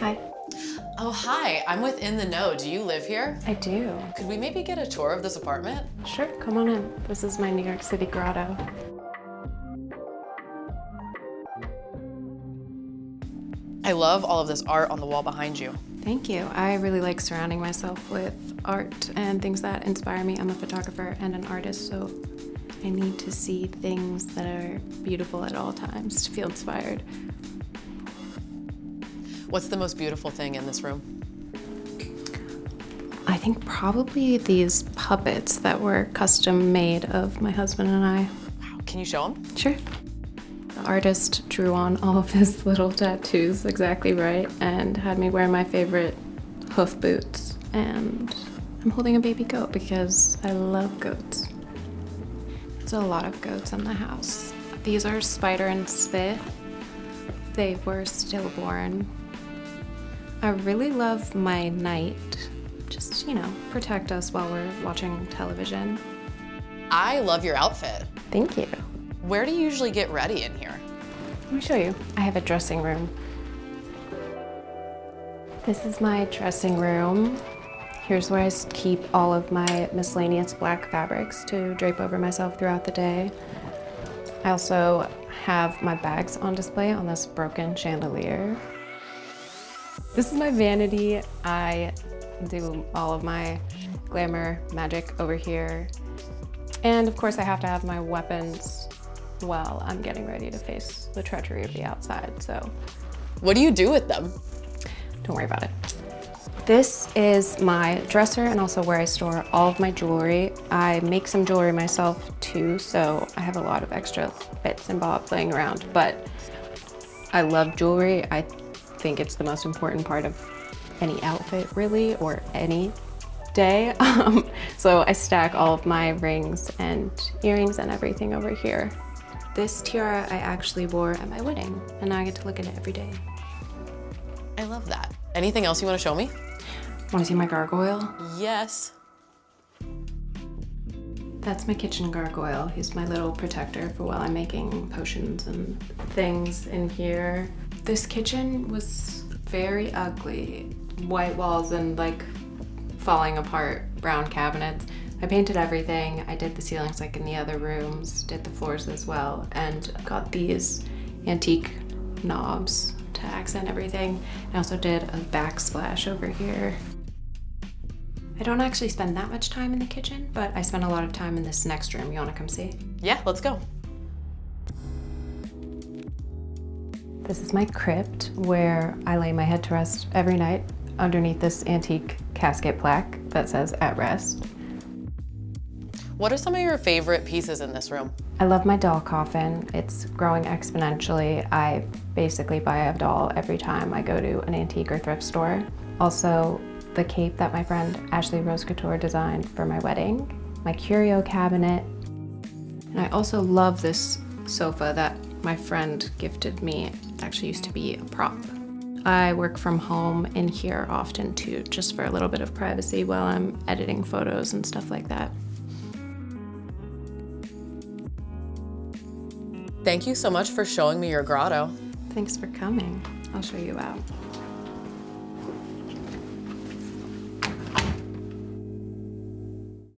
Hi. Oh, hi, I'm with In The Know. Do you live here? I do. Could we maybe get a tour of this apartment? Sure, come on in. This is my New York City grotto. I love all of this art on the wall behind you. Thank you. I really like surrounding myself with art and things that inspire me. I'm a photographer and an artist, so I need to see things that are beautiful at all times to feel inspired. What's the most beautiful thing in this room? I think probably these puppets that were custom made of my husband and I. Wow, can you show them? Sure. The artist drew on all of his little tattoos exactly right and had me wear my favorite hoof boots. And I'm holding a baby goat because I love goats. There's a lot of goats in the house. These are Spider and Spit. They were stillborn. I really love my night. Just, you know, protect us while we're watching television. I love your outfit. Thank you. Where do you usually get ready in here? Let me show you. I have a dressing room. This is my dressing room. Here's where I keep all of my miscellaneous black fabrics to drape over myself throughout the day. I also have my bags on display on this broken chandelier. This is my vanity. I do all of my glamour magic over here. And of course I have to have my weapons while I'm getting ready to face the treachery of the outside, so. What do you do with them? Don't worry about it. This is my dresser and also where I store all of my jewelry. I make some jewelry myself too, so I have a lot of extra bits and bobs laying around, but I love jewelry. I think it's the most important part of any outfit really, or any day. So I stack all of my rings and earrings and everything over here. This tiara I actually wore at my wedding and now I get to look at it every day. I love that. Anything else you want to show me? Want to see my gargoyle? Yes. That's my kitchen gargoyle. He's my little protector for while I'm making potions and things in here. This kitchen was very ugly. White walls and like falling apart brown cabinets. I painted everything. I did the ceilings like in the other rooms, did the floors as well, and got these antique knobs to accent everything. I also did a backsplash over here. I don't actually spend that much time in the kitchen, but I spend a lot of time in this next room. You wanna come see? Yeah, let's go. This is my crypt where I lay my head to rest every night underneath this antique casket plaque that says "At Rest." What are some of your favorite pieces in this room? I love my doll coffin. It's growing exponentially. I basically buy a doll every time I go to an antique or thrift store. Also, the cape that my friend Ashley Rose Couture designed for my wedding. My curio cabinet. And I also love this sofa that my friend gifted me. It actually used to be a prop. I work from home in here often too, just for a little bit of privacy while I'm editing photos and stuff like that. Thank you so much for showing me your grotto. Thanks for coming. I'll show you out.